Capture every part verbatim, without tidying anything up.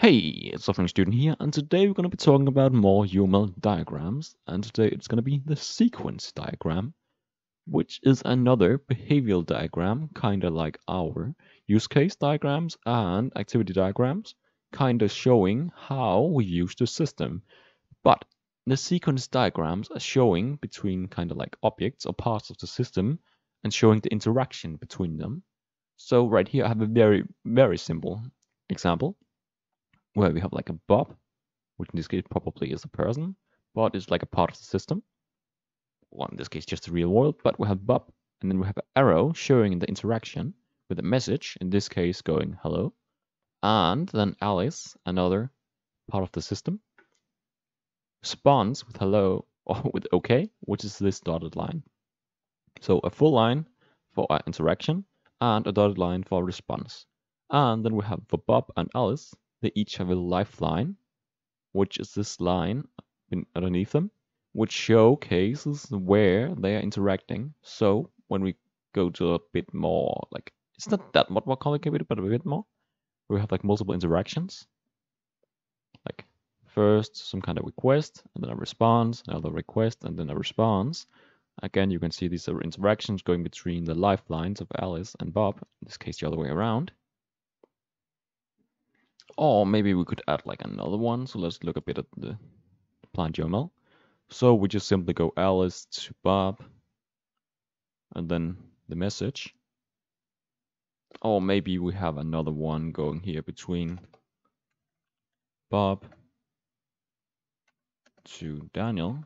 Hey, it's Suffering Student here, and today we're going to be talking about more U M L diagrams, and today it's going to be the sequence diagram, which is another behavioral diagram, kinda like our use case diagrams and activity diagrams, kinda showing how we use the system. But the sequence diagrams are showing between kinda like objects or parts of the system and showing the interaction between them. So right here I have a very, very simple example, where we have like a Bob, which in this case probably is a person, but it's like a part of the system. Well, in this case, just the real world, but we have Bob, and then we have an arrow showing the interaction with a message, in this case going hello, and then Alice, another part of the system, responds with hello or with okay, which is this dotted line. So a full line for our interaction and a dotted line for response. And then we have for Bob and Alice, they each have a lifeline, which is this line underneath them, which showcases where they are interacting. So when we go to a bit more, like, it's not that much more complicated, but a bit more, we have like multiple interactions. Like first, some kind of request, and then a response, another request, and then a response. Again, you can see these are interactions going between the lifelines of Alice and Bob, in this case the other way around. Or maybe we could add like another one. So let's look a bit at the PlantUML. So we just simply go Alice to Bob and then the message. Or maybe we have another one going here between Bob to Daniel.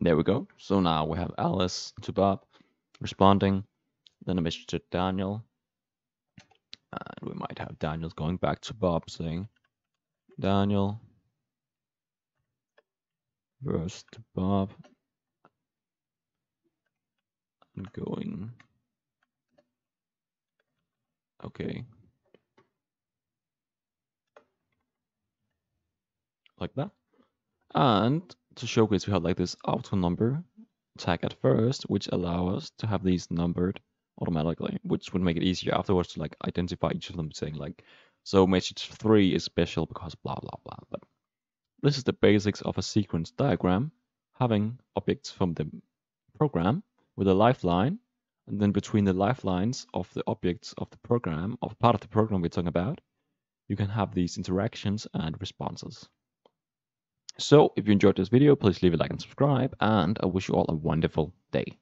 There we go. So now we have Alice to Bob responding, then a message to Daniel. And we might have Daniel's going back to Bob saying, Daniel versus to Bob, and going, okay, like that. And to showcase, we have like this auto number tag at first, which allows us to have these numbered automatically, which would make it easier afterwards to like identify each of them, saying like, so message three is special because blah blah blah. But this is the basics of a sequence diagram, having objects from the program with a lifeline, and then between the lifelines of the objects of the program, of part of the program we're talking about, you can have these interactions and responses. So if you enjoyed this video, please leave a like and subscribe, and I wish you all a wonderful day.